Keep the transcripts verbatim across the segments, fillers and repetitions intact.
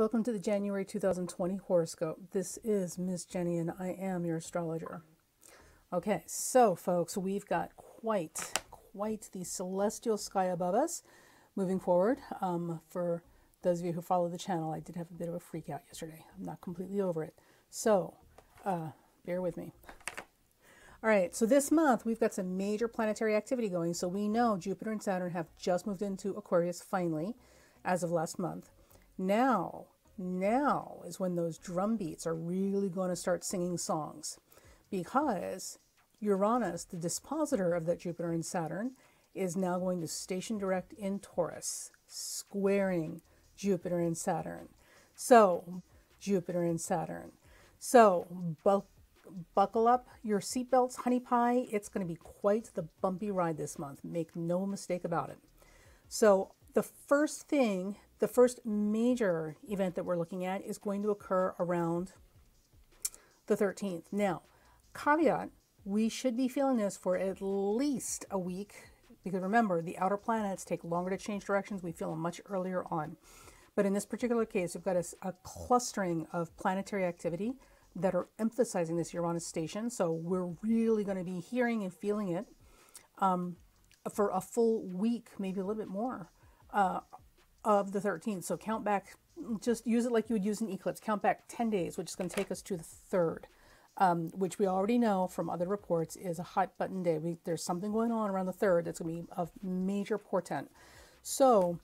Welcome to the January two thousand twenty horoscope. This is Miss Jenny and I am your astrologer. Okay, so folks, we've got quite, quite the celestial sky above us moving forward. Um, for those of you who follow the channel, I did have a bit of a freak out yesterday. I'm not completely over it. So uh, bear with me. All right, so this month we've got some major planetary activity going. So we know Jupiter and Saturn have just moved into Aquarius finally as of last month. Now, now is when those drum beats are really going to start singing songs, because Uranus, the dispositor of that Jupiter and Saturn, is now going to station direct in Taurus, squaring Jupiter and Saturn. So, Jupiter and Saturn. So, bu buckle up your seatbelts, honey pie. It's going to be quite the bumpy ride this month. Make no mistake about it. So, the first thing... The first major event that we're looking at is going to occur around the thirteenth. Now, caveat, we should be feeling this for at least a week, because remember, the outer planets take longer to change directions. We feel them much earlier on. But in this particular case, we've got a, a clustering of planetary activity that are emphasizing this Uranus station. So we're really going to be hearing and feeling it um, for a full week, maybe a little bit more. Uh, of the thirteenth. So count back, just use it like you would use an eclipse. Count back ten days, which is going to take us to the third, um, which we already know from other reports is a hot button day. We, there's something going on around the third that's going to be of major portent. So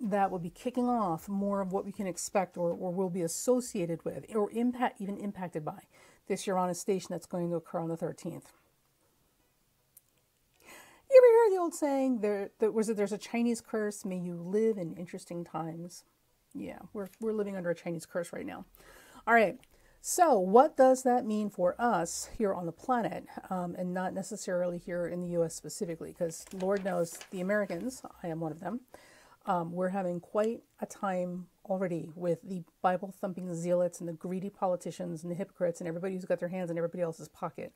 that will be kicking off more of what we can expect or, or will be associated with or impact, even impacted by this Uranus station that's going to occur on the thirteenth. You ever hear the old saying, there, there was it, there's a Chinese curse, may you live in interesting times. Yeah, we're, we're living under a Chinese curse right now. All right, so what does that mean for us here on the planet, um, and not necessarily here in the U S specifically, because Lord knows the Americans, I am one of them, um, we're having quite a time already with the Bible-thumping zealots and the greedy politicians and the hypocrites and everybody who's got their hands in everybody else's pocket.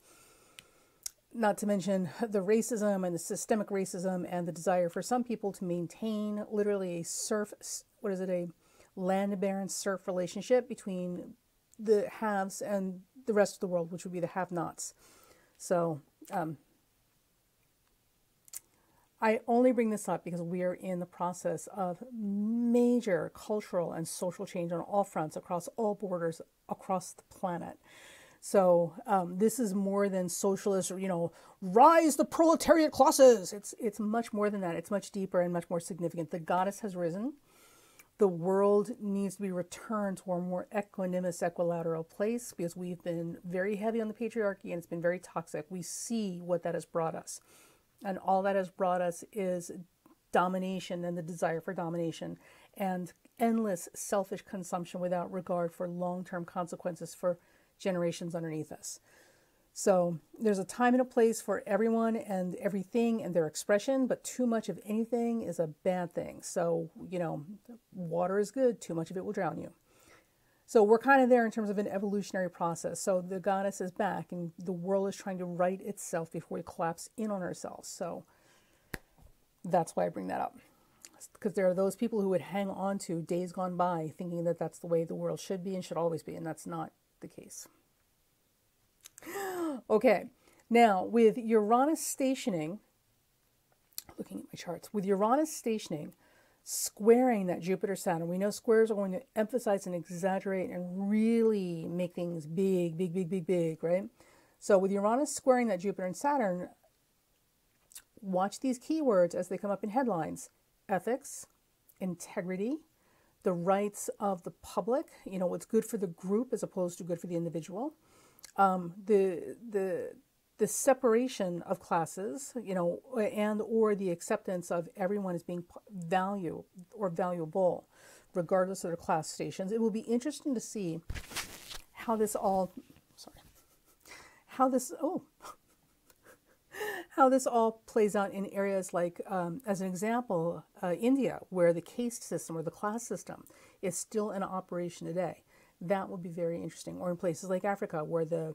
Not to mention the racism and the systemic racism and the desire for some people to maintain literally a serf, what is it, a land baron serf relationship between the haves and the rest of the world, which would be the have-nots. So um, I only bring this up because we are in the process of major cultural and social change on all fronts, across all borders, across the planet. So um, this is more than socialist, you know, rise the proletariat classes. It's, it's much more than that. It's much deeper and much more significant. The goddess has risen. The world needs to be returned to a more equanimous, equilateral place, because we've been very heavy on the patriarchy and it's been very toxic. We see what that has brought us. And all that has brought us is domination and the desire for domination and endless selfish consumption without regard for long-term consequences for generations underneath us. So there's a time and a place for everyone and everything and their expression, but too much of anything is a bad thing. So, you know, water is good, too much of it will drown you. So we're kind of there in terms of an evolutionary process. So the goddess is back and the world is trying to right itself before we collapse in on ourselves. So that's why I bring that up, because there are those people who would hang on to days gone by thinking that that's the way the world should be and should always be, and that's not the case. Okay, now with Uranus stationing, looking at my charts, with Uranus stationing, squaring that Jupiter Saturn, we know squares are going to emphasize and exaggerate and really make things big, big, big, big, big, right? So with Uranus squaring that Jupiter and Saturn, watch these keywords as they come up in headlines: ethics, integrity, the rights of the public, you know, what's good for the group as opposed to good for the individual, um, the, the, the separation of classes, you know, and or the acceptance of everyone as being value or valuable, regardless of their class stations. It will be interesting to see how this all, sorry, how this, oh, how this all plays out in areas like, um, as an example, uh, India, where the caste system or the class system is still in operation today. That would be very interesting. Or in places like Africa, where the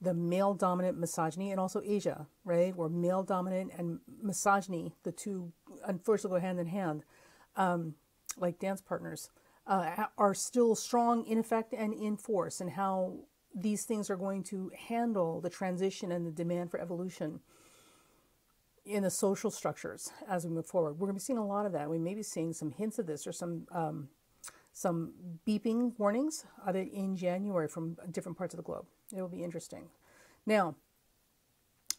the male-dominant misogyny, and also Asia, right, where male-dominant and misogyny, the two unfortunately go hand in hand, um, like dance partners, uh, are still strong in effect and in force, and how these things are going to handle the transition and the demand for evolution in the social structures as we move forward. We're going to be seeing a lot of that. We may be seeing some hints of this, or some um, some beeping warnings of it in January from different parts of the globe. It will be interesting. Now,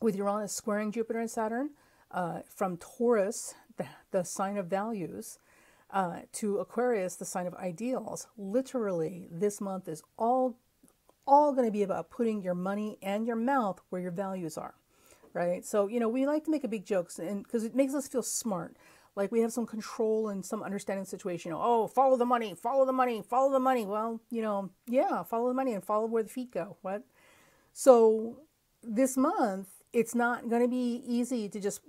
with Uranus squaring Jupiter and Saturn, uh, from Taurus, the, the sign of values, uh, to Aquarius, the sign of ideals, literally this month is all all going to be about putting your money and your mouth where your values are, right? So, you know, we like to make a big joke, and because it makes us feel smart, like we have some control and some understanding situation. You know, oh, follow the money, follow the money, follow the money. Well, you know, yeah, follow the money and follow where the feet go. What? So this month, it's not going to be easy to just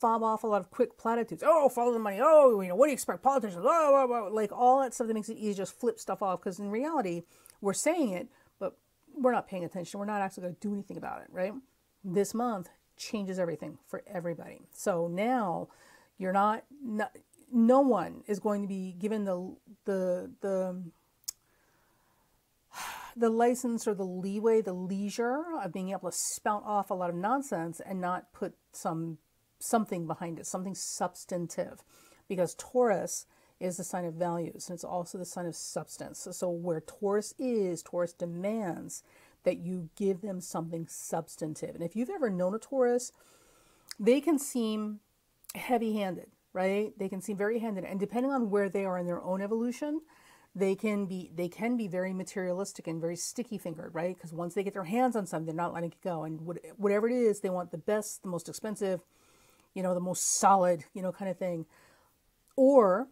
fob off a lot of quick platitudes. Oh, follow the money. Oh, you know, what do you expect? Politicians, blah, blah, blah. Like all that stuff that makes it easy to just flip stuff off, because in reality, we're saying it, but we're not paying attention. We're not actually going to do anything about it, right? This month changes everything for everybody. So now you're not, no, no one is going to be given the, the, the, the license or the leeway, the leisure of being able to spout off a lot of nonsense and not put some, something behind it, something substantive, because Taurus is the sign of values, and it's also the sign of substance. So, so where Taurus is, Taurus demands that you give them something substantive. And if you've ever known a Taurus, they can seem heavy-handed, right? They can seem very handed, and depending on where they are in their own evolution, they can be they can be very materialistic and very sticky-fingered, right? Because once they get their hands on something, they're not letting it go, and what, whatever it is, they want the best, the most expensive, you know, the most solid, you know, kind of thing. Or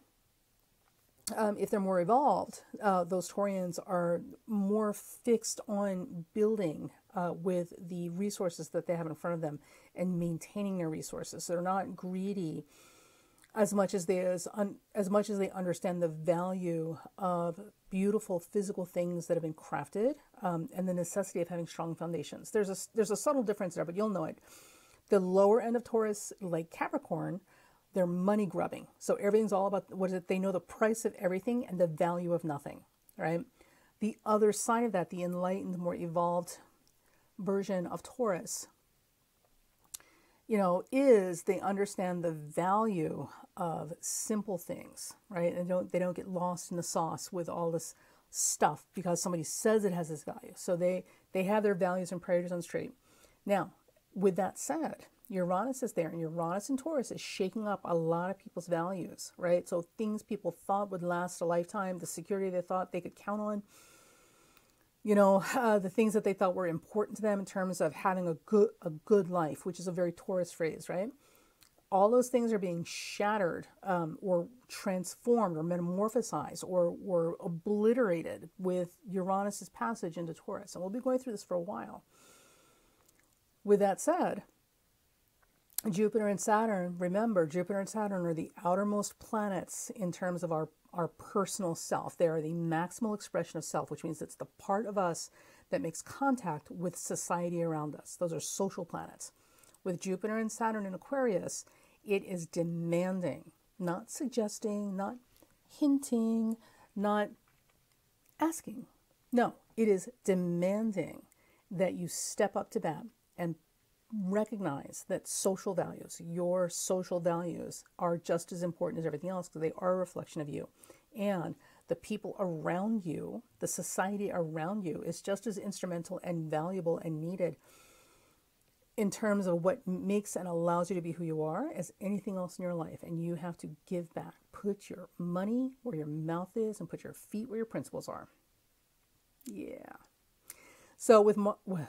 Um, if they're more evolved, uh, those Taurians are more fixed on building uh, with the resources that they have in front of them and maintaining their resources. So they're not greedy as much as they as, un, as much as they understand the value of beautiful physical things that have been crafted, um, and the necessity of having strong foundations. There's a there's a subtle difference there, but you'll know it. The lower end of Taurus, like Capricorn, they're money grubbing. So everything's all about, what is it? They know the price of everything and the value of nothing, right? The other side of that, the enlightened, more evolved version of Taurus, you know, is they understand the value of simple things, right? And don't, they don't get lost in the sauce with all this stuff because somebody says it has this value. So they, they have their values and priorities on straight. Now, with that said, Uranus is there, and Uranus and Taurus is shaking up a lot of people's values, right? So things people thought would last a lifetime, the security they thought they could count on, you know, uh, the things that they thought were important to them in terms of having a good, a good life, which is a very Taurus phrase, right? All those things are being shattered, um, or transformed or metamorphosized or, or obliterated with Uranus's passage into Taurus. And we'll be going through this for a while. With that said, Jupiter and Saturn, remember, Jupiter and Saturn are the outermost planets in terms of our, our personal self. They are the maximal expression of self, which means it's the part of us that makes contact with society around us. Those are social planets. With Jupiter and Saturn in Aquarius, it is demanding, not suggesting, not hinting, not asking. No, it is demanding that you step up to bat and recognize that social values, your social values, are just as important as everything else, because they are a reflection of you. And the people around you, the society around you, is just as instrumental and valuable and needed in terms of what makes and allows you to be who you are as anything else in your life. And you have to give back. Put your money where your mouth is and put your feet where your principles are. Yeah. So with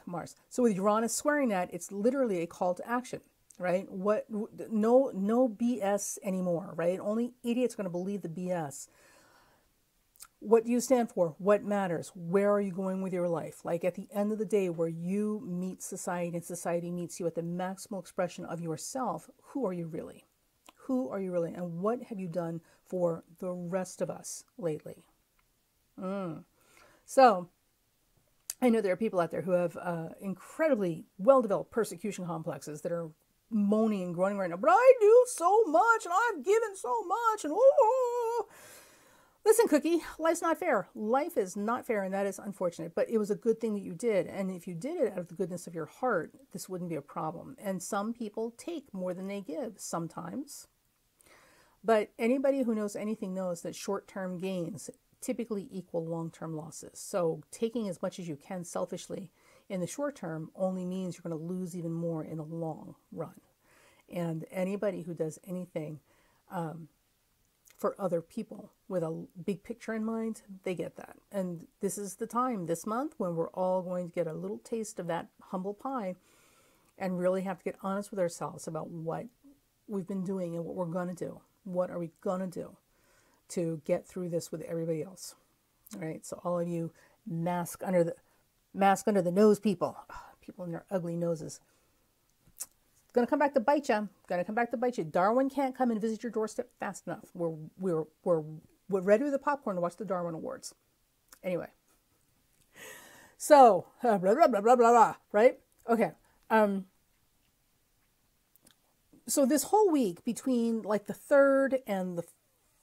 Mars, so with Uranus squaring that, it's literally a call to action, right? What, no, no B S anymore, right? Only idiots are going to believe the B S. What do you stand for? What matters? Where are you going with your life? Like at the end of the day, where you meet society and society meets you at the maximal expression of yourself, who are you really? Who are you really? And what have you done for the rest of us lately? Mm. So I know there are people out there who have uh, incredibly well-developed persecution complexes that are moaning and groaning right now, but I do so much, and I've given so much, and oh, Listen, Cookie, life's not fair. Life is not fair, and that is unfortunate, but it was a good thing that you did. And if you did it out of the goodness of your heart, this wouldn't be a problem. And some people take more than they give sometimes. But anybody who knows anything knows that short-term gains typically equal long-term losses. So taking as much as you can selfishly in the short term only means you're going to lose even more in the long run. And anybody who does anything um, for other people with a big picture in mind, they get that. And this is the time this month when we're all going to get a little taste of that humble pie and really have to get honest with ourselves about what we've been doing and what we're going to do. What are we going to do to get through this with everybody else? All right. So all of you mask under the mask under the nose people, oh, people in their ugly noses, it's going to come back to bite you. Going to come back to bite you. Darwin can't come and visit your doorstep fast enough. We're, we're, we're, we're ready with the popcorn to watch the Darwin Awards. Anyway. So uh, blah, blah, blah, blah, blah, blah, right? Okay. Um, So this whole week between like the third and the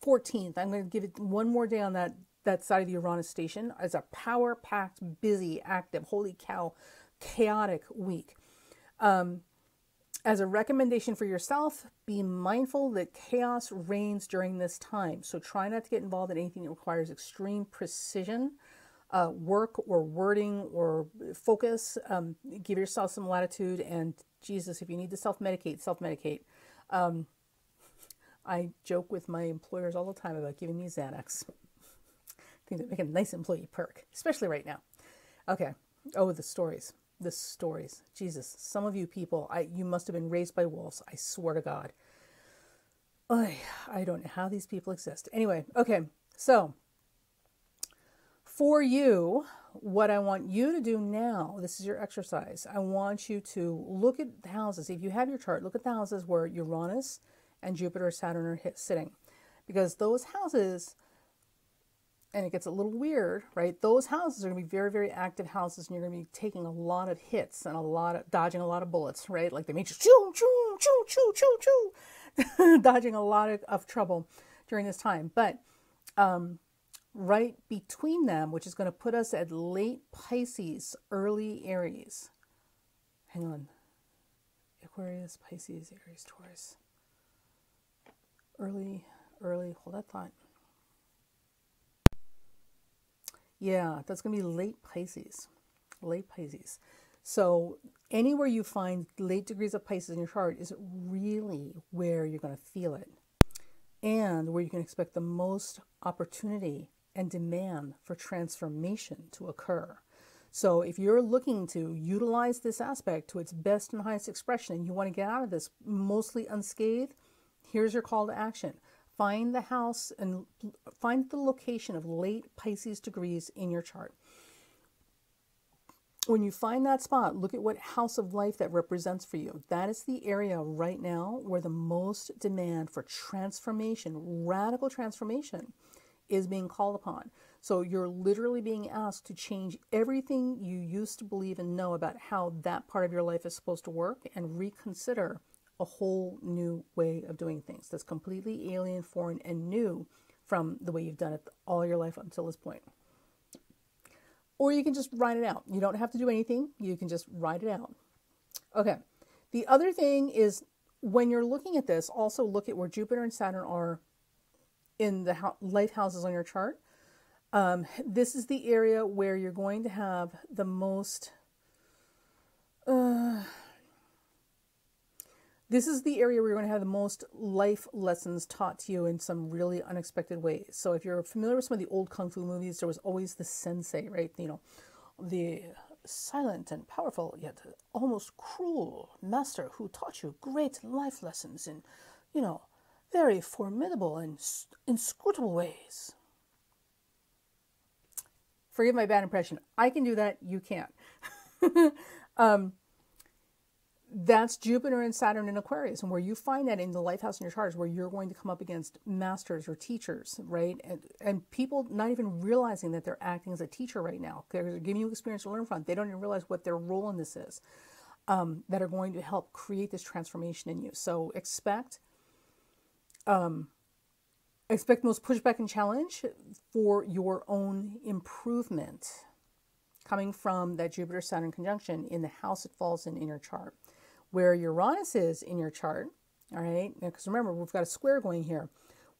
fourteenth, I'm going to give it one more day on that, that side of the Uranus station. It's a power-packed, busy, active, holy cow, chaotic week. Um, as a recommendation for yourself, be mindful that chaos reigns during this time. So try not to get involved in anything that requires extreme precision, uh, work or wording or focus. Um, give yourself some latitude and Jesus, if you need to self-medicate, self-medicate. Um, I joke with my employers all the time about giving me Xanax. I think that make a nice employee perk, especially right now. Okay. Oh, the stories. The stories. Jesus, some of you people, I you must have been raised by wolves. I swear to God. I, I don't know how these people exist. Anyway, okay. So, for you, what I want you to do now, this is your exercise. I want you to look at the houses. If you have your chart, look at the houses where Uranus and Jupiter, Saturn are hit, sitting. Because those houses, and it gets a little weird, right? Those houses are going to be very, very active houses, and you're going to be taking a lot of hits and a lot of, dodging a lot of bullets, right? Like they make you choo, choo, choo, choo, choo, choo, dodging a lot of, of trouble during this time. But, um, right between them, which is going to put us at late Pisces, early Aries. Hang on. Aquarius, Pisces, Aries, Taurus. Early, early, hold that thought. Yeah, that's going to be late Pisces. Late Pisces. So anywhere you find late degrees of Pisces in your chart is really where you're going to feel it and where you can expect the most opportunity and demand for transformation to occur. So if you're looking to utilize this aspect to its best and highest expression, and you want to get out of this mostly unscathed, here's your call to action. Find the house and find the location of late Pisces degrees in your chart. When you find that spot, look at what house of life that represents for you. That is the area right now where the most demand for transformation, radical transformation, is being called upon. So you're literally being asked to change everything you used to believe and know about how that part of your life is supposed to work and reconsider a whole new way of doing things that's completely alien, foreign, and new from the way you've done it all your life up until this point. Or you can just ride it out. You don't have to do anything. You can just ride it out. Okay. The other thing is when you're looking at this, also look at where Jupiter and Saturn are in the life houses on your chart. Um, this is the area where you're going to have the most... Uh, this is the area where you're going to have the most life lessons taught to you in some really unexpected ways. So if you're familiar with some of the old Kung Fu movies, there was always the sensei, right? You know, the silent and powerful, yet almost cruel master who taught you great life lessons in, you know, very formidable and inscrutable ways. Forgive my bad impression. I can do that. You can't. um, That's Jupiter and Saturn in Aquarius, and where you find that in the life house in your chart is where you're going to come up against masters or teachers, right? And, and people not even realizing that they're acting as a teacher right now. They're giving you experience to learn from. They don't even realize what their role in this is, um, that are going to help create this transformation in you. So expect um, Expect most pushback and challenge for your own improvement coming from that Jupiter-Saturn conjunction in the house it falls in in your chart. Where Uranus is in your chart, all right? Because remember, we've got a square going here.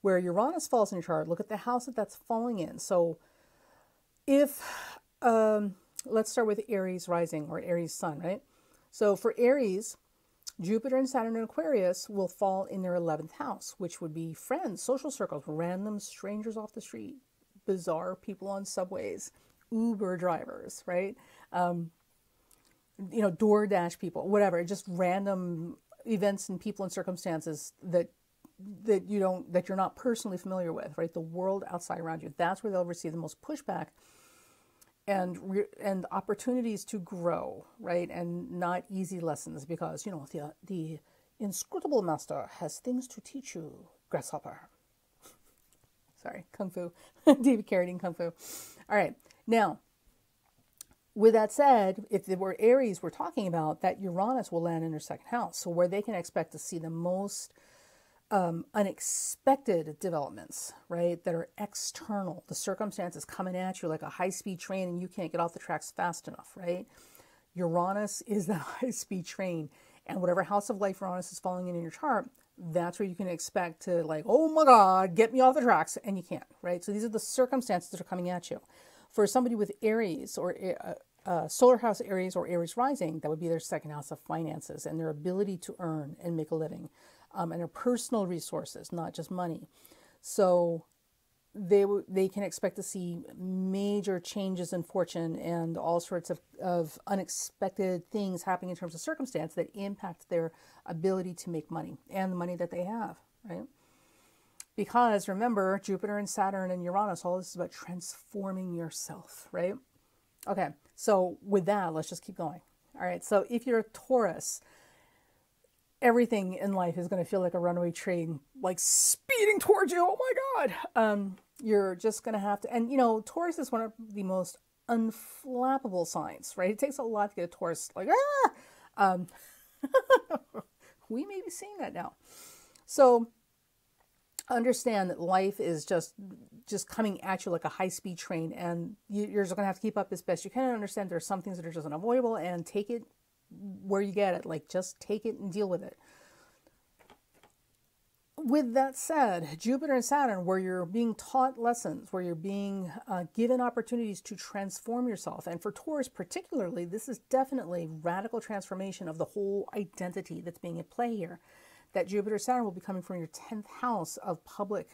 Where Uranus falls in your chart, look at the house that that's falling in. So if, um, let's start with Aries rising or Aries sun, right? So for Aries, Jupiter and Saturn and Aquarius will fall in their eleventh house, which would be friends, social circles, random strangers off the street, bizarre people on subways, Uber drivers, right? Um, you know, DoorDash people, whatever, just random events and people and circumstances that that you don't, that you're not personally familiar with, right? The world outside around you. That's where they'll receive the most pushback and re and opportunities to grow, right? And not easy lessons because, you know, the, the inscrutable master has things to teach you, grasshopper. Sorry, Kung Fu, David Carradine Kung Fu. All right, now, with that said, if it were Aries we're talking about, that Uranus will land in their second house. So where they can expect to see the most um, unexpected developments, right, that are external. The circumstances coming at you like a high-speed train and you can't get off the tracks fast enough, right? Uranus is that high-speed train. And whatever house of life Uranus is falling in in your chart, that's where you can expect to, like, oh my God, get me off the tracks, and you can't, right? So these are the circumstances that are coming at you. For somebody with Aries or uh, Uh, solar house Aries or Aries rising, that would be their second house of finances and their ability to earn and make a living, um, and their personal resources, not just money. So they they can expect to see major changes in fortune and all sorts of, of unexpected things happening in terms of circumstance that impact their ability to make money and the money that they have, right? Because remember, Jupiter and Saturn and Uranus, all this is about transforming yourself, right? Okay, so with that, let's just keep going. All right, so if you're a Taurus, everything in life is going to feel like a runaway train, like speeding towards you. Oh my God. Um, you're just going to have to, and you know, Taurus is one of the most unflappable signs, right? It takes a lot to get a Taurus, like, ah! Um, we may be seeing that now. So understand that life is just just coming at you like a high-speed train, and you're just going to have to keep up as best you can. Understand there are some things that are just unavoidable, and take it where you get it. Like, just take it and deal with it. With that said, Jupiter and Saturn, where you're being taught lessons, where you're being uh, given opportunities to transform yourself, and for Taurus particularly, this is definitely radical transformation of the whole identity that's being at play here. That Jupiter Saturn will be coming from your tenth house of public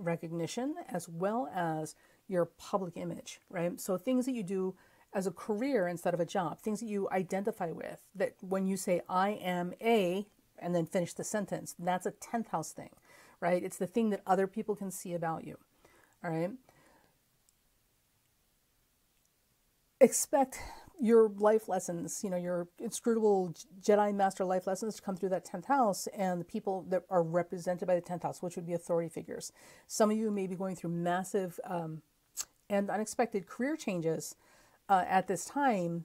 recognition as well as your public image, right? So things that you do as a career instead of a job, things that you identify with, that when you say, I am a, and then finish the sentence, that's a tenth house thing, right? It's the thing that other people can see about you, all right? Expect your life lessons, you know, your inscrutable Jedi master life lessons to come through that tenth house and the people that are represented by the tenth house, which would be authority figures. Some of you may be going through massive um, and unexpected career changes uh, at this time.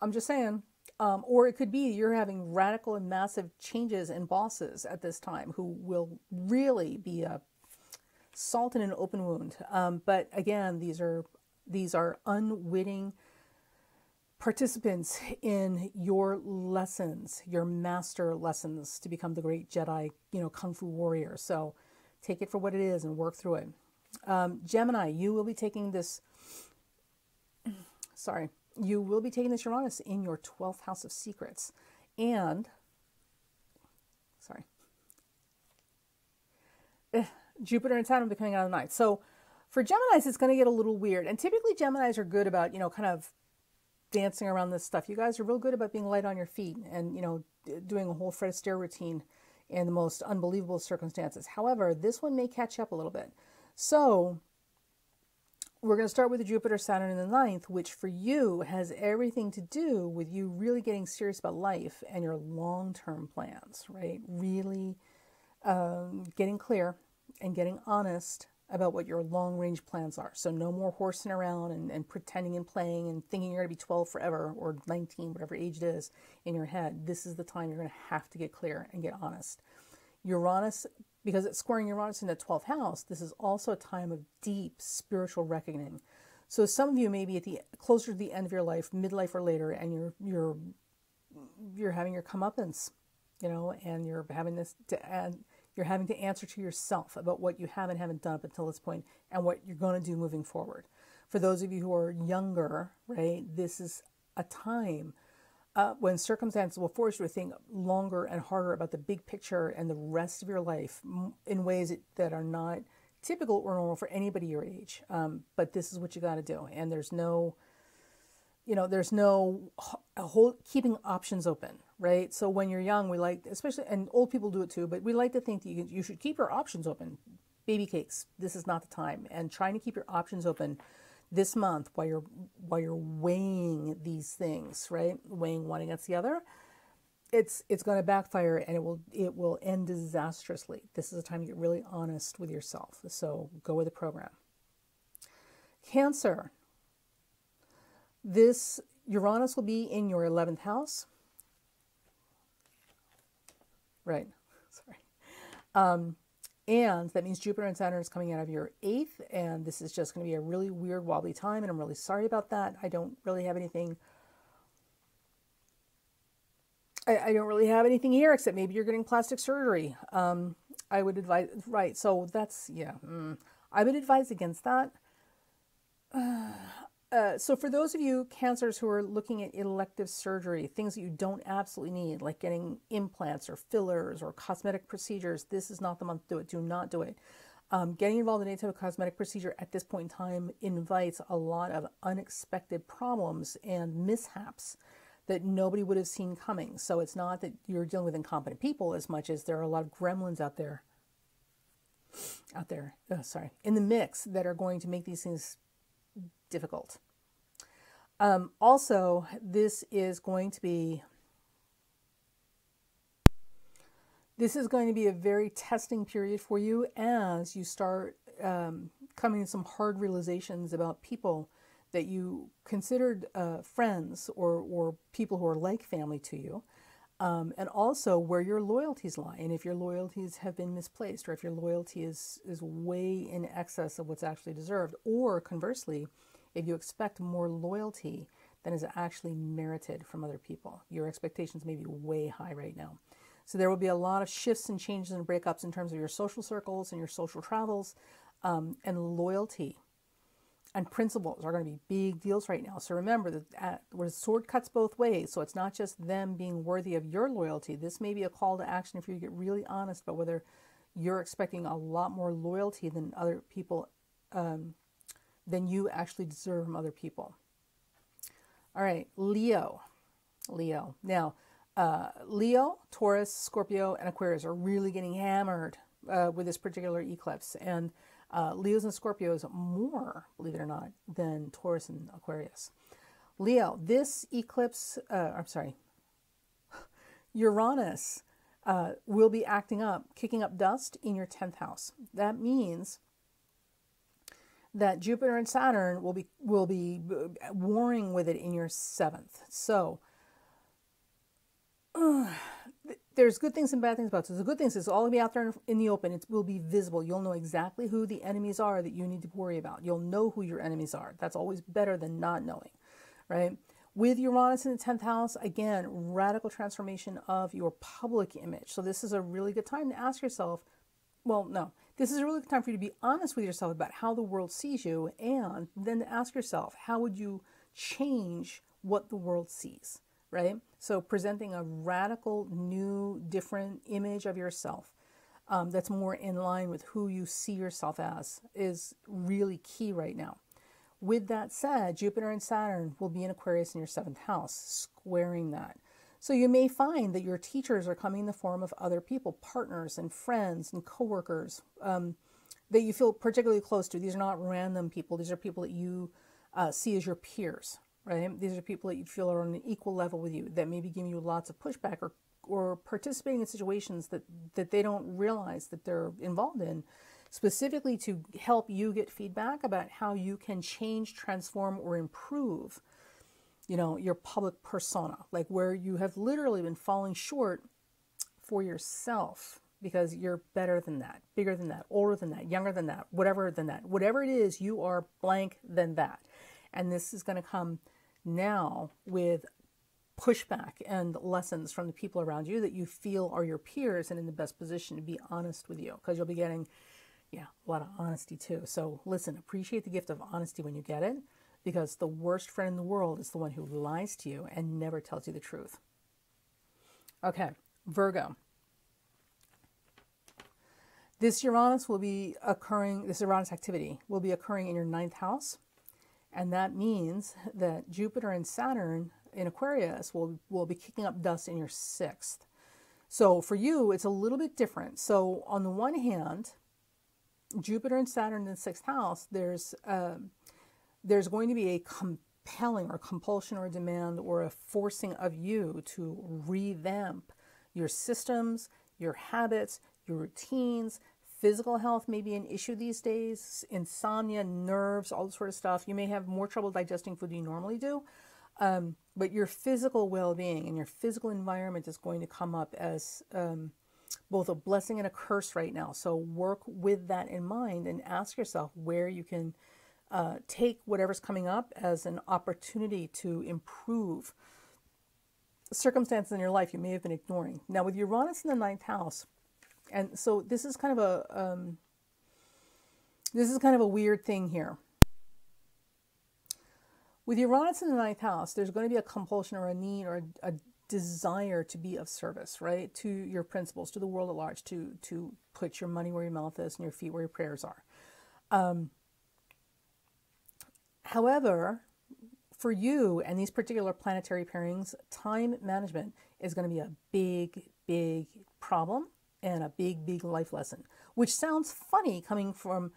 I'm just saying. Um, or it could be you're having radical and massive changes in bosses at this time who will really be a salt in an open wound. Um, but again, these are, these are unwitting participants in your lessons, your master lessons to become the great Jedi, you know, Kung Fu warrior. So take it for what it is and work through it. Um, Gemini, you will be taking this, sorry, you will be taking this Uranus in your twelfth house of secrets and, sorry, eh, Jupiter and Saturn will be coming out of the ninth. So for Geminis, it's going to get a little weird. And typically Geminis are good about, you know, kind of dancing around this stuff. You guys are real good about being light on your feet and, you know, doing a whole Fred Astaire routine in the most unbelievable circumstances. However, this one may catch up a little bit. So we're going to start with the Jupiter, Saturn in the ninth, which for you has everything to do with you really getting serious about life and your long-term plans, right? Really um, getting clear and getting honest about what your long-range plans are. So no more horsing around and, and pretending and playing and thinking you're going to be twelve forever or nineteen, whatever age it is in your head. This is the time you're going to have to get clear and get honest. Uranus, because it's squaring Uranus in the twelfth house, this is also a time of deep spiritual reckoning. So some of you may be at the closer to the end of your life, midlife or later, and you're you're you're having your comeuppance, you know, and you're having this to add, you're having to answer to yourself about what you have and haven't done up until this point and what you're going to do moving forward. For those of you who are younger, right, this is a time uh, when circumstances will force you to think longer and harder about the big picture and the rest of your life in ways that, that are not typical or normal for anybody your age. Um, but this is what you got to do. And there's no, you know, there's no whole keeping options open, right? So when you're young, we like, especially, and old people do it too, but we like to think that you, you should keep your options open. Baby cakes, this is not the time. And trying to keep your options open this month while you're, while you're weighing these things, right? Weighing one against the other, it's, it's going to backfire and it will, it will end disastrously. This is a time to get really honest with yourself. So go with the program. Cancer. This Uranus will be in your eleventh house. Right. Sorry. Um, and that means Jupiter and Saturn is coming out of your eighth. And this is just going to be a really weird, wobbly time. And I'm really sorry about that. I don't really have anything. I, I don't really have anything here, except maybe you're getting plastic surgery. Um, I would advise. Right. So that's, yeah. Mm, I would advise against that. Uh, Uh, so for those of you Cancers who are looking at elective surgery, things that you don't absolutely need, like getting implants or fillers or cosmetic procedures, this is not the month to do it. Do not do it. Um, getting involved in any type of cosmetic procedure at this point in time invites a lot of unexpected problems and mishaps that nobody would have seen coming. So it's not that you're dealing with incompetent people as much as there are a lot of gremlins out there, out there, oh, sorry, in the mix that are going to make these things difficult. Um, also, this is going to be, this is going to be a very testing period for you as you start um, coming to some hard realizations about people that you considered uh, friends or, or people who are like family to you, um, and also where your loyalties lie, and if your loyalties have been misplaced, or if your loyalty is, is way in excess of what's actually deserved, or conversely, if you expect more loyalty than is actually merited from other people. Your expectations may be way high right now. So there will be a lot of shifts and changes and breakups in terms of your social circles and your social travels, um, and loyalty and principles are going to be big deals right now. So remember that at, where the sword cuts both ways. So it's not just them being worthy of your loyalty. This may be a call to action for you to get really honest about whether you're expecting a lot more loyalty than other people, um, than you actually deserve from other people. All right, Leo. Leo. Now, uh, Leo, Taurus, Scorpio, and Aquarius are really getting hammered uh, with this particular eclipse. And uh, Leos and Scorpios more, believe it or not, than Taurus and Aquarius. Leo, this eclipse, uh, I'm sorry, Uranus uh, will be acting up, kicking up dust in your tenth house. That means that Jupiter and Saturn will be will be warring with it in your seventh. So uh, th there's good things and bad things about it. So the good things is all will be out there in, in the open. It will be visible. You'll know exactly who the enemies are that you need to worry about. You'll know who your enemies are. That's always better than not knowing, right? With Uranus in the tenth house, again, radical transformation of your public image. So this is a really good time to ask yourself, well, no. This is a really good time for you to be honest with yourself about how the world sees you, and then to ask yourself, how would you change what the world sees, right? So presenting a radical, new, different image of yourself um, that's more in line with who you see yourself as is really key right now. With that said, Jupiter and Saturn will be in Aquarius in your seventh house, squaring that. So you may find that your teachers are coming in the form of other people, partners and friends and coworkers um, that you feel particularly close to. These are not random people. These are people that you uh, see as your peers, right? These are people that you feel are on an equal level with you that may be giving you lots of pushback or, or participating in situations that, that they don't realize that they're involved in, specifically to help you get feedback about how you can change, transform, or improve you know, your public persona, like where you have literally been falling short for yourself, because you're better than that, bigger than that, older than that, younger than that, whatever than that. Whatever it is, you are blank than that. And this is going to come now with pushback and lessons from the people around you that you feel are your peers and in the best position to be honest with you, because you'll be getting, yeah, a lot of honesty too. So listen, appreciate the gift of honesty when you get it, because the worst friend in the world is the one who lies to you and never tells you the truth. Okay, Virgo. This Uranus will be occurring, this Uranus activity will be occurring in your ninth house. And that means that Jupiter and Saturn in Aquarius will, will be kicking up dust in your sixth. So for you, it's a little bit different. So on the one hand, Jupiter and Saturn in the sixth house, there's, uh, there's going to be a compelling or compulsion or demand or a forcing of you to revamp your systems, your habits, your routines. Physical health may be an issue these days, insomnia, nerves, all that sort of stuff. You may have more trouble digesting food than you normally do. Um, but your physical well-being and your physical environment is going to come up as um, both a blessing and a curse right now. So work with that in mind and ask yourself where you can uh, take whatever's coming up as an opportunity to improve circumstances in your life you may have been ignoring. Now with Uranus in the ninth house, and so this is kind of a, um, this is kind of a weird thing here. With Uranus in the ninth house, there's going to be a compulsion or a need or a, a desire to be of service, right? To your principles, to the world at large, to, to put your money where your mouth is and your feet where your prayers are. Um, however, for you and these particular planetary pairings, time management is going to be a big, big problem. And a big, big life lesson, which sounds funny coming from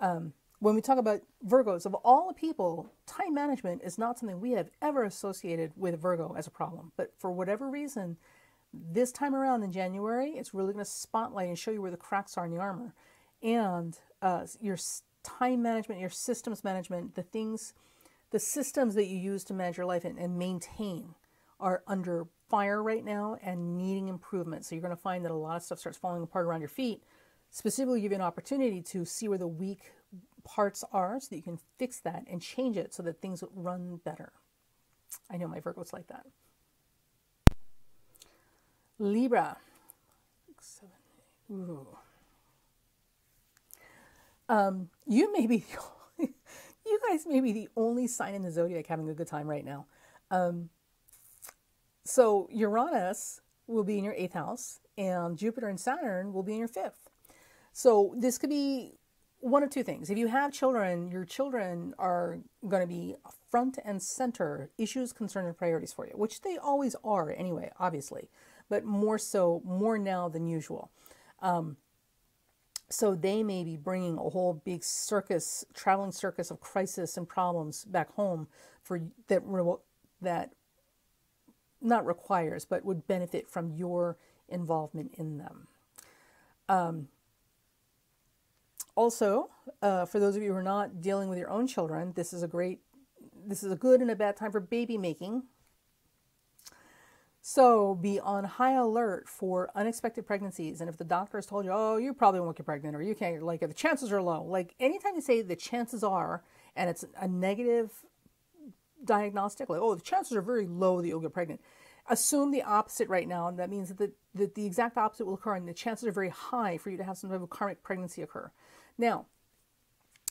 um, when we talk about Virgos. Of all the people, time management is not something we have ever associated with Virgo as a problem. But for whatever reason, this time around in January, it's really going to spotlight and show you where the cracks are in the armor. And uh, your time management, your systems management, the things, the systems that you use to manage your life and, and maintain are under fire right now and needing improvement. So you're going to find that a lot of stuff starts falling apart around your feet. Specifically, give you an opportunity to see where the weak parts are so that you can fix that and change it so that things run better. I know my Virgo's like that. Libra. Six, seven, eight. Ooh. Um, you may be, only, you guys may be the only sign in the zodiac having a good time right now. Um, So Uranus will be in your eighth house and Jupiter and Saturn will be in your fifth. So this could be one of two things. If you have children, your children are going to be front and center issues, concerns, and priorities for you, which they always are anyway, obviously, but more so, more now than usual. Um, so they may be bringing a whole big circus, traveling circus of crisis and problems back home for that, that, not requires, but would benefit from your involvement in them. Um, also, uh, for those of you who are not dealing with your own children, this is a great, this is a good and a bad time for baby making. So be on high alert for unexpected pregnancies. And if the doctor has told you, oh, you probably won't get pregnant or you can't, like the chances are low. Like anytime you say the chances are, and it's a negative diagnostic, like, oh, the chances are very low that you'll get pregnant. Assume the opposite right now, and that means that the, that the exact opposite will occur, and the chances are very high for you to have some type of karmic pregnancy occur. Now,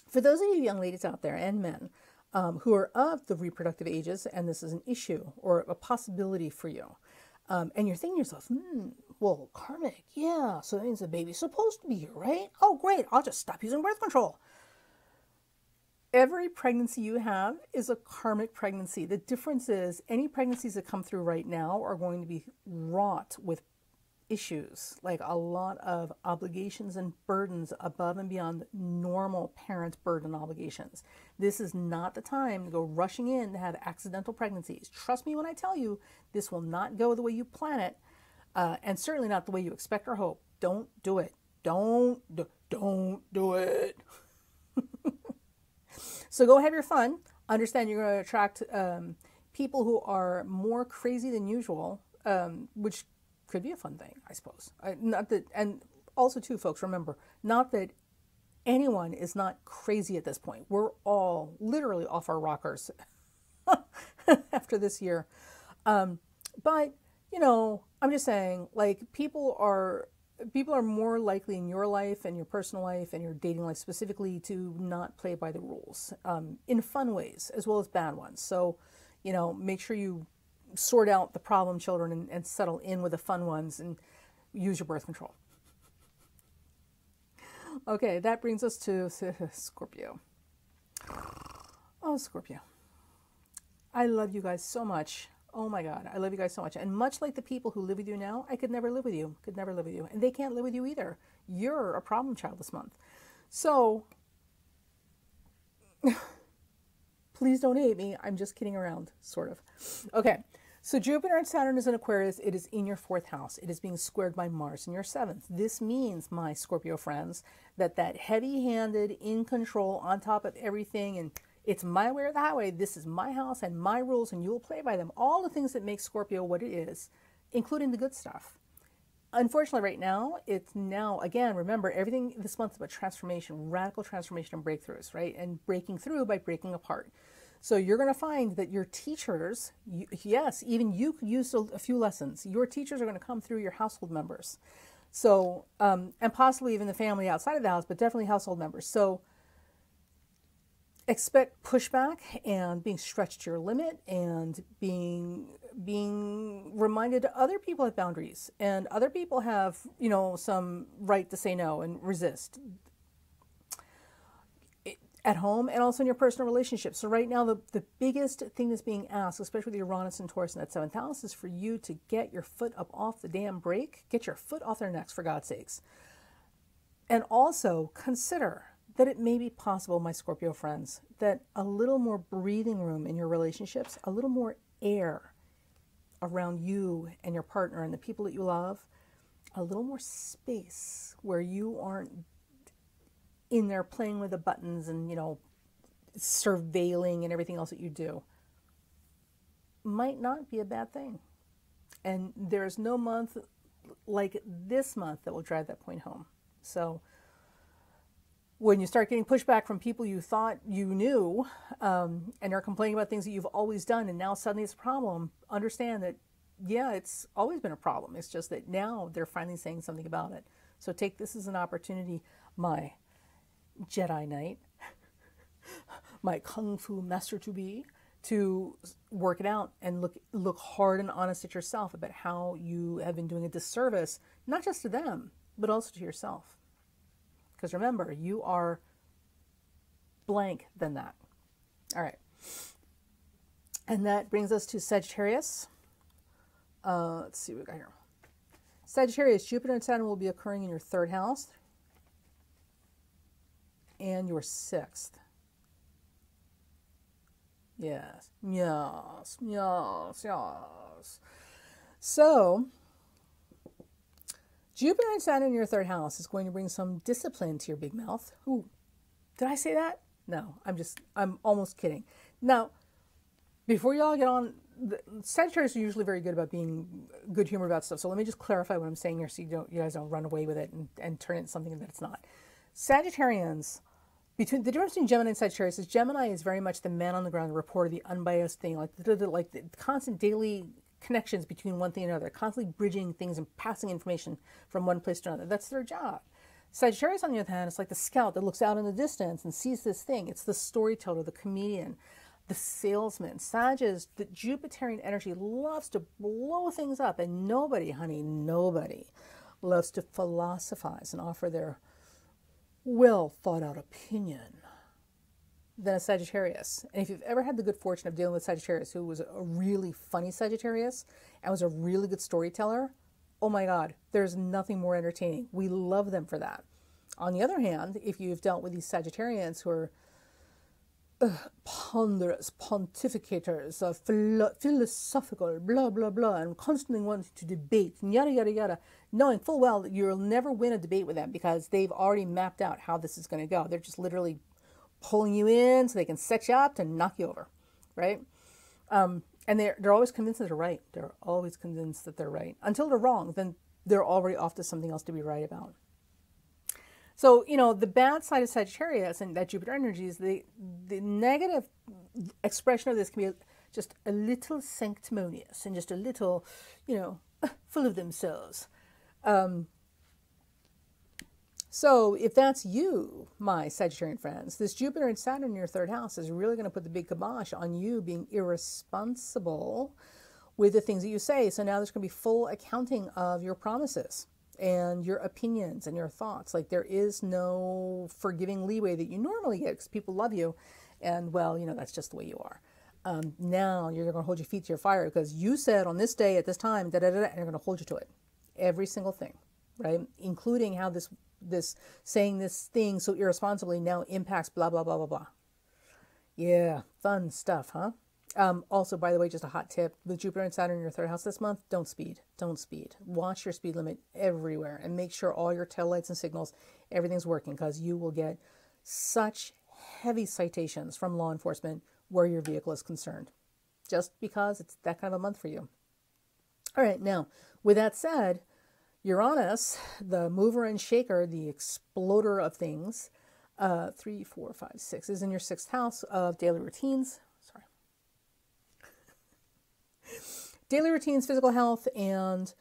for those of you young ladies out there, and men, um, who are of the reproductive ages, and this is an issue, or a possibility for you, um, and you're thinking to yourself, hmm, well, karmic, yeah, so that means the baby's supposed to be here, right? Oh, great, I'll just stop using birth control. Every pregnancy you have is a karmic pregnancy. The difference is any pregnancies that come through right now are going to be wrought with issues, like a lot of obligations and burdens above and beyond normal parent burden obligations. This is not the time to go rushing in to have accidental pregnancies. Trust me when I tell you, this will not go the way you plan it, uh, and certainly not the way you expect or hope. Don't do it. Don't do, don't do it. So go have your fun. Understand you're going to attract um, people who are more crazy than usual, um, which could be a fun thing, I suppose. I, not that, and Also, too, folks, remember, not that anyone is not crazy at this point. We're all literally off our rockers after this year. Um, but, you know, I'm just saying, like, people are people are more likely in your life and your personal life and your dating life specifically to not play by the rules um, in fun ways as well as bad ones. So, you know, make sure you sort out the problem children and, and settle in with the fun ones and use your birth control. Okay, that brings us to Scorpio. Oh, Scorpio. I love you guys so much. Oh my God, I love you guys so much. And much like the people who live with you now, I could never live with you, could never live with you. And they can't live with you either. You're a problem child this month. So, please don't hate me. I'm just kidding around, sort of. Okay, so Jupiter and Saturn is in Aquarius. It is in your fourth house. It is being squared by Mars in your seventh. This means, my Scorpio friends, that that heavy-handed, in control, on top of everything, and it's my way or the highway. This is my house and my rules, and you will play by them. All the things that make Scorpio what it is, including the good stuff. Unfortunately, right now, it's now, again, remember, everything this month is about transformation, radical transformation and breakthroughs, right? And breaking through by breaking apart. So you're going to find that your teachers, you, yes, even you could use a, a few lessons. Your teachers are going to come through your household members. So, um, and possibly even the family outside of the house, but definitely household members. So, expect pushback and being stretched to your limit and being being reminded that other people have boundaries and other people have, you know, some right to say no and resist at home and also in your personal relationships. So right now, the, the biggest thing that's being asked, especially with Uranus and Taurus in that seventh house, is for you to get your foot up off the damn brake, get your foot off their necks, for God's sakes. And also consider that it may be possible, my Scorpio friends, that a little more breathing room in your relationships, a little more air around you and your partner and the people that you love, a little more space where you aren't in there playing with the buttons and, you know, surveilling and everything else that you do, might not be a bad thing. And there's no month like this month that will drive that point home. So, when you start getting pushback from people you thought you knew um, and are complaining about things that you've always done and now suddenly it's a problem, understand that, yeah, it's always been a problem. It's just that now they're finally saying something about it. So take this as an opportunity, my Jedi Knight, my Kung Fu Master to be, to work it out and look, look hard and honest at yourself about how you have been doing a disservice, not just to them, but also to yourself. Because remember, you are blank than that. All right. And that brings us to Sagittarius. Uh, let's see what we got here. Sagittarius, Jupiter and Saturn will be occurring in your third house and your sixth. Yes. Yes. Yes. Yes. So, Jupiter and Saturn in your third house is going to bring some discipline to your big mouth. Ooh, did I say that? No, I'm just, I'm almost kidding. Now, before y'all get on, the, Sagittarius are usually very good about being good humor about stuff. So let me just clarify what I'm saying here so you, don't, you guys don't run away with it and, and turn it into something that it's not. Sagittarians, between the difference between Gemini and Sagittarius is Gemini is very much the man on the ground, the reporter, the unbiased thing, like the, the, like the constant daily connections between one thing and another, constantly bridging things and passing information from one place to another. That's their job. Sagittarius, on the other hand, is like the scout that looks out in the distance and sees this thing. It's the storyteller, the comedian, the salesman. Sagittarius, the Jupiterian energy, loves to blow things up, and nobody, honey, nobody loves to philosophize and offer their well-thought-out opinion than a Sagittarius. And if you've ever had the good fortune of dealing with Sagittarius, who was a really funny Sagittarius and was a really good storyteller, oh my God, there's nothing more entertaining. We love them for that. On the other hand, if you've dealt with these Sagittarians who are uh, ponderous, pontificators, uh, philo philosophical, blah, blah, blah, and constantly wanting to debate, and yada, yada, yada, knowing full well that you'll never win a debate with them because they've already mapped out how this is going to go. They're just literally pulling you in so they can set you up to knock you over, right? Um, and they're, they're always convinced that they're right. They're always convinced that they're right. Until they're wrong, then they're already off to something else to be right about. So, you know, the bad side of Sagittarius and that Jupiter energy is the, the negative expression of this can be just a little sanctimonious and just a little, you know, full of themselves. Um, so if that's you, my Sagittarian friends, this Jupiter and Saturn in your third house is really going to put the big kibosh on you being irresponsible with the things that you say. So now there's going to be full accounting of your promises and your opinions and your thoughts. Like, there is no forgiving leeway that you normally get because people love you. And, well, you know, that's just the way you are. Um, now you're going to hold your feet to your fire because you said on this day at this time, da, da, da, da, and you're going to hold you to it. Every single thing, right? Including how this, this saying this thing so irresponsibly now impacts blah, blah, blah, blah, blah. Yeah. Fun stuff, huh? Um, also, by the way, just a hot tip with Jupiter and Saturn in your third house this month, don't speed, don't speed, watch your speed limit everywhere and make sure all your taillights and signals, everything's working, because you will get such heavy citations from law enforcement where your vehicle is concerned, just because it's that kind of a month for you. All right. Now, with that said, Uranus, the mover and shaker, the exploder of things, uh, three, four, five, six is in your sixth house of daily routines. Daily routines, physical health, and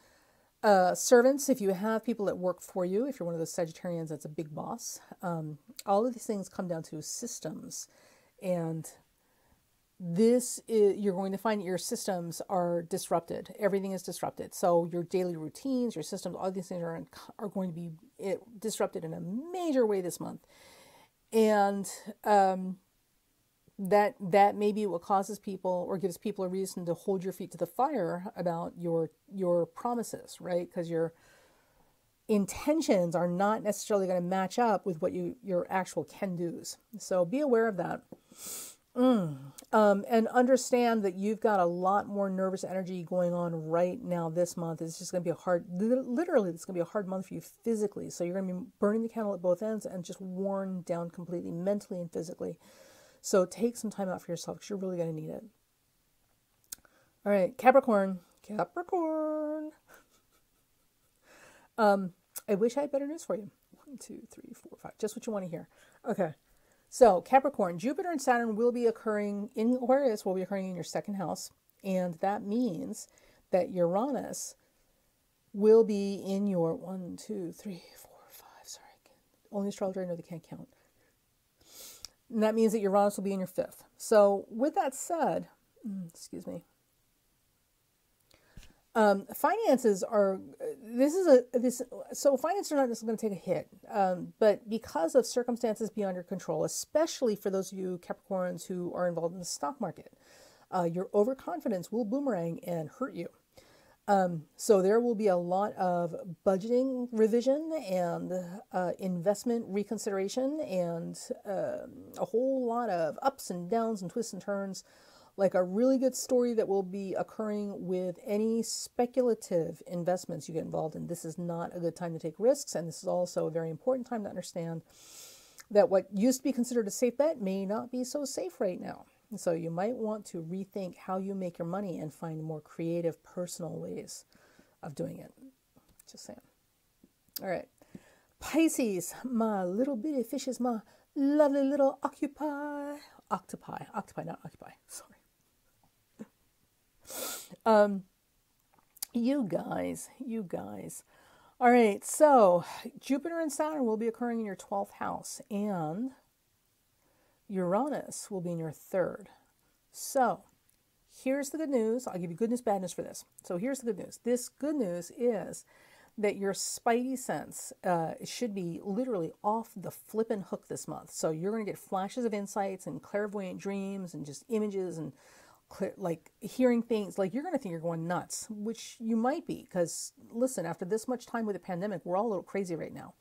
uh, servants. If you have people that work for you, if you're one of those Sagittarians that's a big boss, um, all of these things come down to systems. And this is, you're going to find that your systems are disrupted. Everything is disrupted. So your daily routines, your systems, all these things are, are going to be it, disrupted in a major way this month. And um That, that may be what causes people or gives people a reason to hold your feet to the fire about your, your promises, right? Because your intentions are not necessarily going to match up with what you, your actual can-dos. So be aware of that. Mm. Um, and understand that you've got a lot more nervous energy going on right now this month. It's just going to be a hard, literally, it's going to be a hard month for you physically. So you're going to be burning the candle at both ends and just worn down completely mentally and physically. So take some time out for yourself because you're really going to need it. All right, Capricorn. Capricorn. Um, I wish I had better news for you. One, two, three, four, five. Just what you want to hear. Okay. So Capricorn, Jupiter and Saturn will be occurring in Aquarius, will be occurring in your second house. And that means that Uranus will be in your one, two, three, four, five. Sorry. Only astrologer I know they can't count. And that means that Uranus will be in your fifth. So with that said, excuse me, um, finances are, this is a, this, so finances are not just going to take a hit, um, but because of circumstances beyond your control, especially for those of you Capricorns who are involved in the stock market, uh, your overconfidence will boomerang and hurt you. Um, so there will be a lot of budgeting revision and uh, investment reconsideration and uh, a whole lot of ups and downs and twists and turns, like a really good story that will be occurring with any speculative investments you get involved in. This is not a good time to take risks, and this is also a very important time to understand that what used to be considered a safe bet may not be so safe right now. So you might want to rethink how you make your money and find more creative, personal ways of doing it. Just saying. All right. Pisces, my little bitty fishes, my lovely little occupy. Octopi. Octopi, not occupy. Sorry. um, you guys. You guys. All right. So Jupiter and Saturn will be occurring in your twelfth house. And Uranus will be in your third. So here's the good news. I'll give you good news, bad news for this. So here's the good news. This good news is that your spidey sense uh, should be literally off the flippin' hook this month. So you're going to get flashes of insights and clairvoyant dreams and just images and clear, like hearing things. Like, you're going to think you're going nuts, which you might be, because listen, after this much time with the pandemic, we're all a little crazy right now.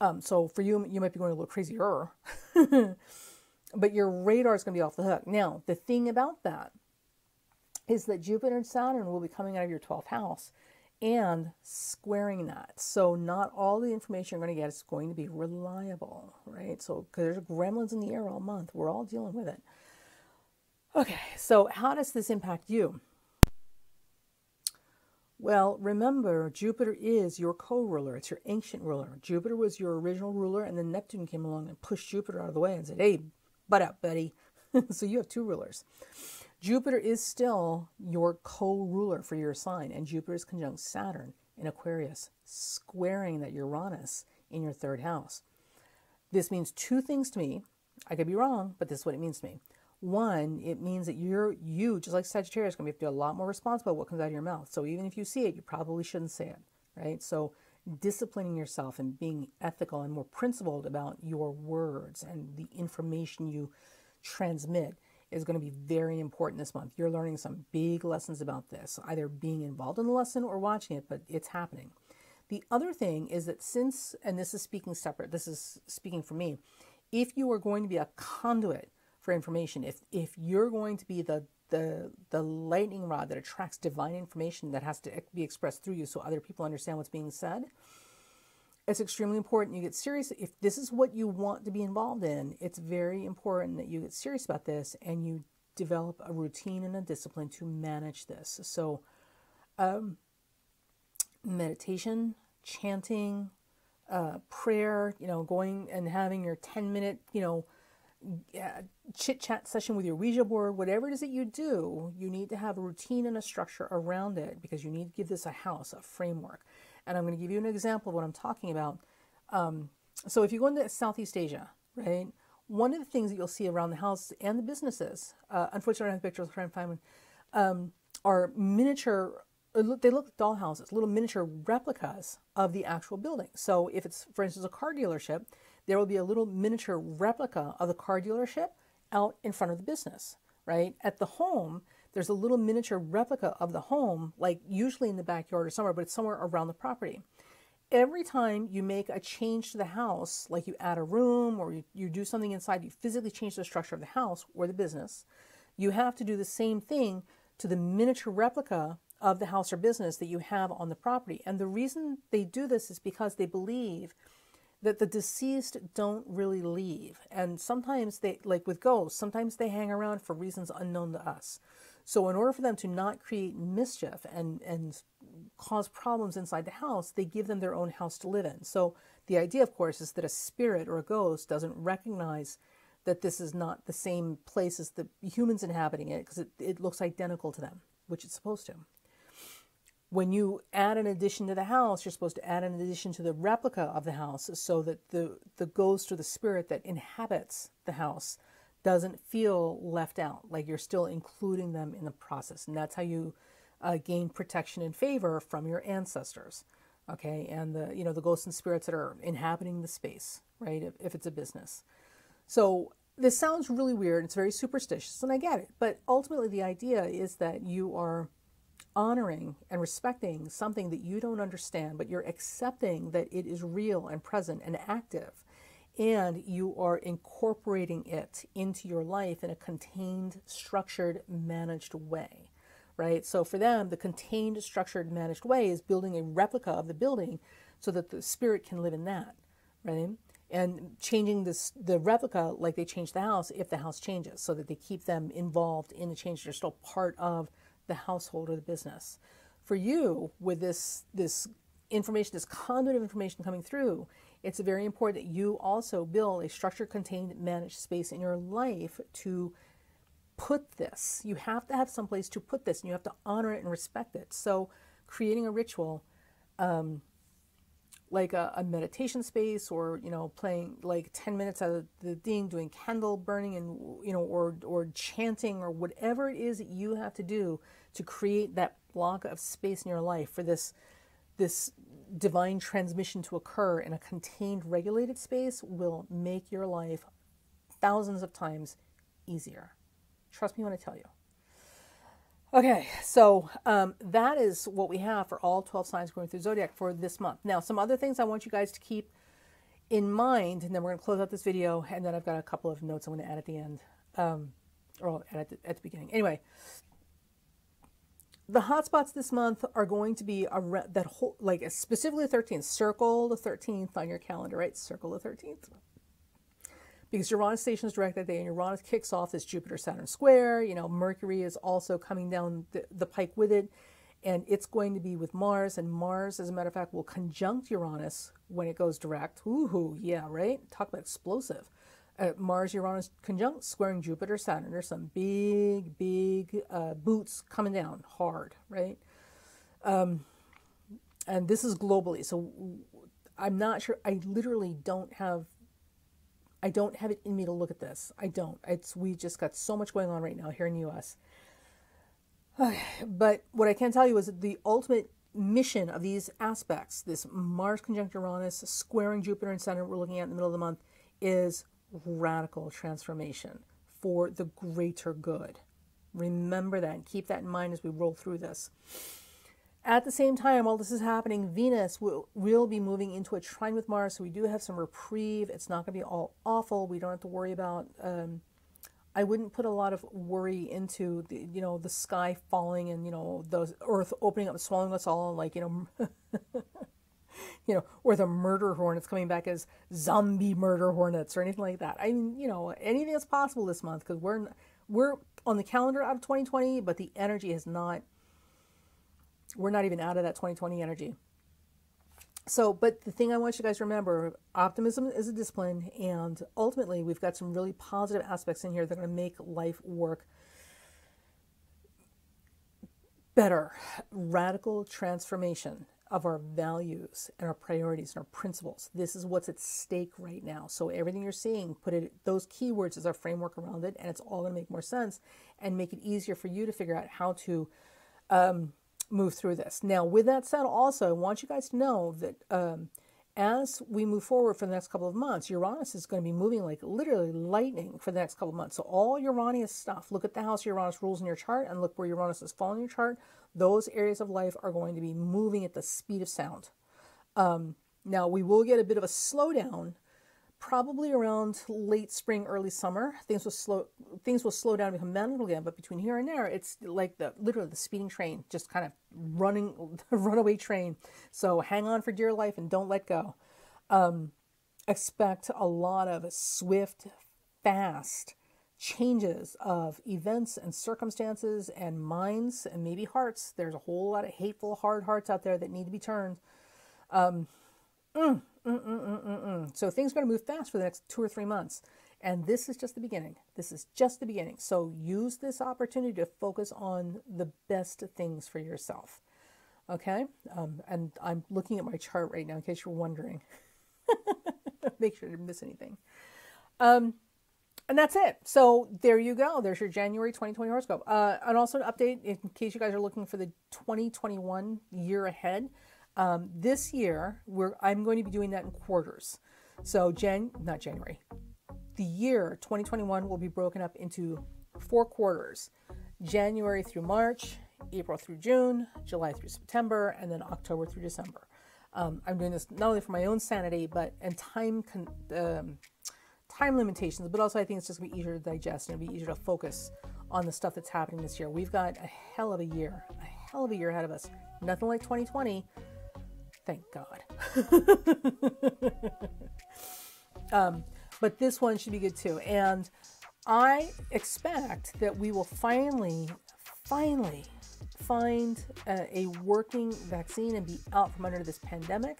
Um, so for you, you might be going a little crazier. But your radar is going to be off the hook. Now, the thing about that is that Jupiter and Saturn will be coming out of your twelfth house and squaring that. So not all the information you're going to get is going to be reliable, right? So because there's gremlins in the air all month. We're all dealing with it. Okay, so how does this impact you? Well, remember, Jupiter is your co-ruler. It's your ancient ruler. Jupiter was your original ruler, and then Neptune came along and pushed Jupiter out of the way and said, hey, butt up, buddy. So you have two rulers. Jupiter is still your co-ruler for your sign, and Jupiter is conjunct Saturn in Aquarius, squaring that Uranus in your third house. This means two things to me. I could be wrong, but this is what it means to me. One, it means that you're, you, just like Sagittarius, going to have to be a lot more responsible about what comes out of your mouth. So even if you see it, you probably shouldn't say it, right? So disciplining yourself and being ethical and more principled about your words and the information you transmit is going to be very important this month. You're learning some big lessons about this, either being involved in the lesson or watching it, but it's happening. The other thing is that since, and this is speaking separate, this is speaking for me, if you are going to be a conduit for information, if if you're going to be the the the lightning rod that attracts divine information that has to be expressed through you so other people understand what's being said, it's extremely important you get serious. If this is what you want to be involved in, it's very important that you get serious about this and you develop a routine and a discipline to manage this. So um, meditation, chanting, uh, prayer, you know, going and having your ten minute, you know, Yeah, chit-chat session with your Ouija board, whatever it is that you do, you need to have a routine and a structure around it because you need to give this a house, a framework. And I'm going to give you an example of what I'm talking about. Um, so if you go into Southeast Asia, right, one of the things that you'll see around the house and the businesses, uh, unfortunately I don't have pictures, I'll try and find one, um, are miniature, they look like dollhouses, little miniature replicas of the actual building. So if it's, for instance, a car dealership, there will be a little miniature replica of the car dealership out in front of the business, right? At the home, there's a little miniature replica of the home, like usually in the backyard or somewhere, but it's somewhere around the property. Every time you make a change to the house, like you add a room or you, you do something inside, you physically change the structure of the house or the business, you have to do the same thing to the miniature replica of the house or business that you have on the property. And the reason they do this is because they believe that the deceased don't really leave. And sometimes they, like with ghosts, sometimes they hang around for reasons unknown to us. So in order for them to not create mischief and, and cause problems inside the house, they give them their own house to live in. So the idea, of course, is that a spirit or a ghost doesn't recognize that this is not the same place as the humans inhabiting it because it, it looks identical to them, which it's supposed to. When you add an addition to the house, you're supposed to add an addition to the replica of the house so that the, the ghost or the spirit that inhabits the house doesn't feel left out, like you're still including them in the process. And that's how you uh, gain protection and favor from your ancestors, okay? And the, you know, the ghosts and spirits that are inhabiting the space, right, if, if it's a business. So this sounds really weird. It's very superstitious, and I get it. But ultimately, the idea is that you are honoring and respecting something that you don't understand, but you're accepting that it is real and present and active, and you are incorporating it into your life in a contained, structured, managed way, right? So for them, the contained, structured, managed way is building a replica of the building so that the spirit can live in that, right? And changing this, the replica like they change the house if the house changes, so that they keep them involved in the change. They're still part of the household or the business. For you, with this this information, this conduit of information coming through, it's very important that you also build a structured, contained, managed space in your life to put this. You have to have some place to put this, and you have to honor it and respect it. So creating a ritual, um, like a, a meditation space, or, you know, playing like ten minutes out of the ding, doing candle burning, and, you know, or, or chanting, or whatever it is that you have to do to create that block of space in your life for this, this divine transmission to occur in a contained, regulated space, will make your life thousands of times easier. Trust me when I tell you. Okay, so um, that is what we have for all twelve signs going through Zodiac for this month. Now, some other things I want you guys to keep in mind, and then we're going to close out this video, and then I've got a couple of notes I'm going to add at the end, um, or I'll add at the, at the beginning. Anyway, the hotspots this month are going to be a that whole, like specifically the thirteenth, circle the thirteenth on your calendar, right? Circle the thirteenth. Because Uranus stations direct that day, and Uranus kicks off this Jupiter-Saturn square. You know, Mercury is also coming down the, the pike with it. And it's going to be with Mars, and Mars, as a matter of fact, will conjunct Uranus when it goes direct. Ooh, yeah, right? Talk about explosive. Uh, Mars, Uranus conjunct, squaring Jupiter, Saturn. There's some big, big uh, boots coming down hard, right? Um, and this is globally. So I'm not sure. I literally don't have, I don't have it in me to look at this. I don't. It's, we just got so much going on right now here in the U S But what I can tell you is that the ultimate mission of these aspects, this Mars conjunct Uranus, squaring Jupiter and Saturn we're looking at in the middle of the month, is radical transformation for the greater good. Remember that and keep that in mind as we roll through this. At the same time, while this is happening, Venus will, will be moving into a trine with Mars, so we do have some reprieve. It's not going to be all awful. We don't have to worry about... Um, I wouldn't put a lot of worry into the, you know, the sky falling and, you know, the earth opening up and swallowing us all, like, you know, you know, or the murder hornets coming back as zombie murder hornets or anything like that. I mean, you know, anything that's possible this month, because we're we're on the calendar out of twenty twenty, but the energy is not. We're not even out of that twenty twenty energy. So, but the thing I want you guys to remember, optimism is a discipline, and ultimately we've got some really positive aspects in here that are going to make life work better. Radical transformation of our values and our priorities and our principles. This is what's at stake right now. So everything you're seeing, put it, those keywords as our framework around it, and it's all going to make more sense and make it easier for you to figure out how to... Um, move through this. Now, with that said, also, I want you guys to know that um, as we move forward for the next couple of months, Uranus is going to be moving like literally lightning for the next couple of months. So all Uranus stuff, look at the house Uranus rules in your chart and look where Uranus is falling in your chart. Those areas of life are going to be moving at the speed of sound. Um, now, we will get a bit of a slowdown probably around late spring, early summer. Things will slow, things will slow down and become manageable again, but between here and there, it's like the literally the speeding train, just kind of running, runaway train. So hang on for dear life and don't let go. Um, expect a lot of swift, fast changes of events and circumstances and minds and maybe hearts. There's a whole lot of hateful, hard hearts out there that need to be turned. Um, mm. Mm, mm, mm, mm, mm. So things are going to move fast for the next two or three months. And this is just the beginning. This is just the beginning. So use this opportunity to focus on the best things for yourself. Okay? Um, and I'm looking at my chart right now in case you're wondering. Make sure you didn't miss anything. Um, and that's it. So there you go. There's your January twenty twenty horoscope. Uh, and also an update in case you guys are looking for the twenty twenty-one year ahead. Um, this year, we're, I'm going to be doing that in quarters. So, Jan, not January, the year twenty twenty-one will be broken up into four quarters. January through March, April through June, July through September, and then October through December. Um, I'm doing this not only for my own sanity, but and time con, um, time limitations, but also I think it's just going to be easier to digest and it'll be easier to focus on the stuff that's happening this year. We've got a hell of a year, a hell of a year ahead of us. Nothing like twenty twenty. Thank God. um, but this one should be good too. And I expect that we will finally, finally find uh, a working vaccine and be out from under this pandemic.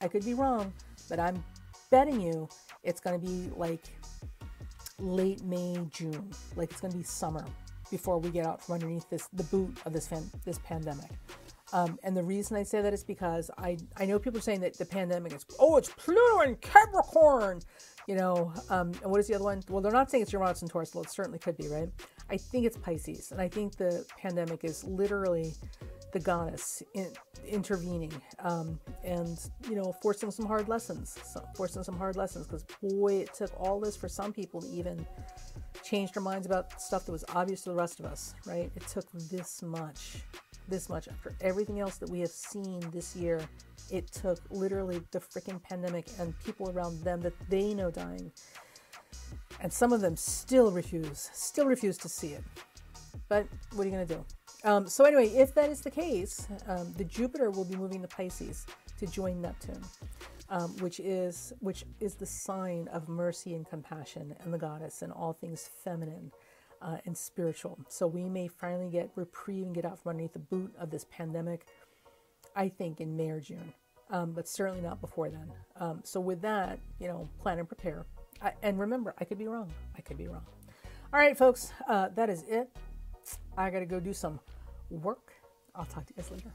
I could be wrong, but I'm betting you it's going to be like late May, June. Like it's going to be summer before we get out from underneath this, the boot of this, fan, this pandemic. Um, and the reason I say that is because I, I know people are saying that the pandemic is, oh, it's Pluto and Capricorn, you know, um, and what is the other one? Well, they're not saying it's Uranus and Taurus, well, it certainly could be, right? I think it's Pisces, and I think the pandemic is literally the goddess in, intervening um, and, you know, forcing some hard lessons, so, forcing some hard lessons, because, boy, it took all this for some people to even change their minds about stuff that was obvious to the rest of us, right? It took this much. This much after everything else that we have seen this year. It took literally the freaking pandemic and people around them that they know dying, and some of them still refuse still refuse to see it. But what are you going to do? Um, so anyway, if that is the case, um, the Jupiter will be moving to Pisces to join Neptune, um, which is which is the sign of mercy and compassion and the goddess and all things feminine. uh, and spiritual. So we may finally get reprieve and get out from underneath the boot of this pandemic, I think, in May or June, um, but certainly not before then. Um, so with that, you know, plan and prepare. I, and remember, I could be wrong. I could be wrong. All right, folks, uh, that is it. I got to go do some work. I'll talk to you guys later.